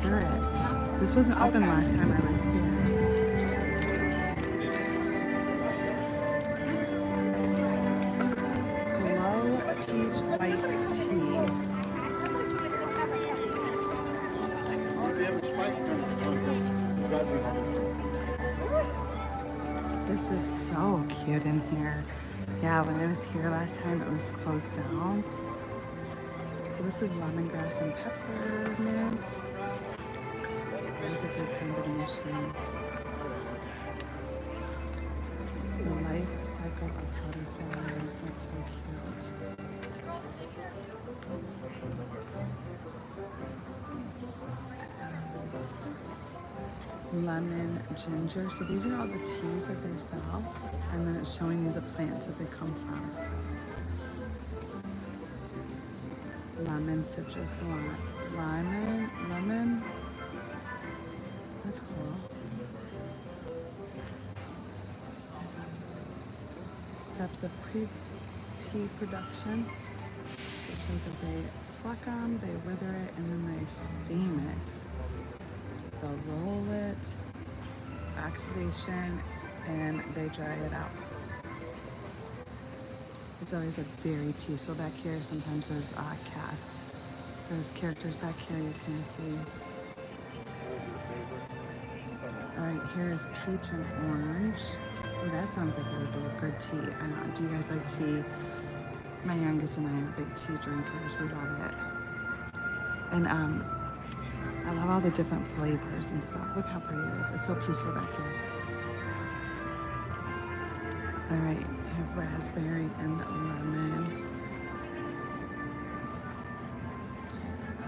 through it. This wasn't open last time I was here. This is so cute in here. Yeah, when I was here last time, it was closed down. So this is lemongrass and peppermint. That is a good combination. The life cycle of cauliflowers, that's so cute. Lemon, ginger. So these are all the teas that they sell, and then it's showing you the plants that they come from. Lemon, citrus, lemon. That's cool. Steps of tea production. It shows that they pluck them, they wither it, and then they steam it. They'll roll it, oxidation, and they dry it out. It's always a very peaceful back here. Sometimes there's cast. There's characters back here you can see. All right, here is peach and orange. Oh, that sounds like it would be a good tea. I don't know, do you guys like tea? My youngest and I are big tea drinkers. We love it. And I love all the different flavors and stuff. Look how pretty it is. It's so peaceful back here. All right, I have raspberry and lemon.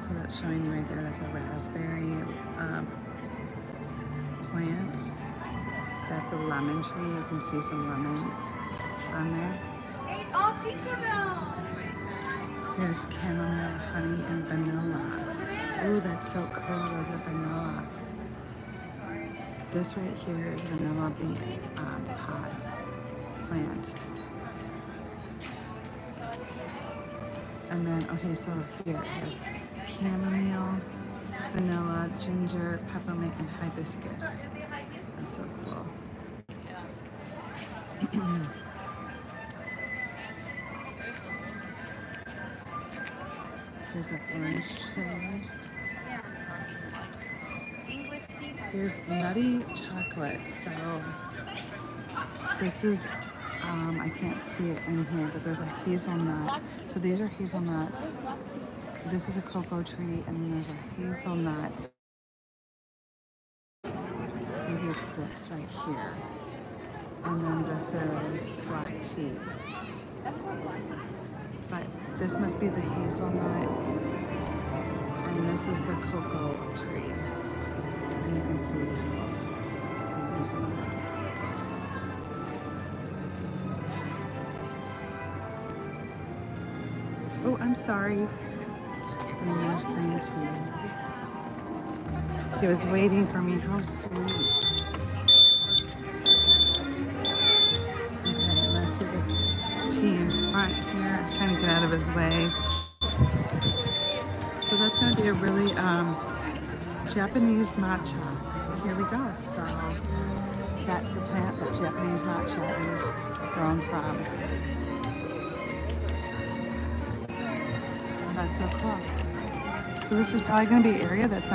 So that's showing you right there. That's a raspberry plant. That's a lemon tree. You can see some lemons on there. Here's chamomile, honey, and vanilla. Oh, that's so cool. Those are vanilla. This right here is vanilla bean pod plant. And then, okay, so here it is chamomile, vanilla, ginger, peppermint, and hibiscus. That's so cool. Here's an orange chili. Here's nutty chocolate. So this is, I can't see it in here, but there's a hazelnut. So these are hazelnut. This is a cocoa tree, and then there's a hazelnut. Maybe it's this right here. And then this is black tea. But this must be the hazelnut, and this is the cocoa tree. And you can see the hazelnut. Oh, I'm sorry. And there's green tea. He was waiting for me. How sweet. Okay, let's see the tea in front here. I was trying to get out of his way. So that's going to be a really Japanese matcha. Here we go. So that's the plant that Japanese matcha is grown from. And that's so cool. So this is probably going to be an area that's not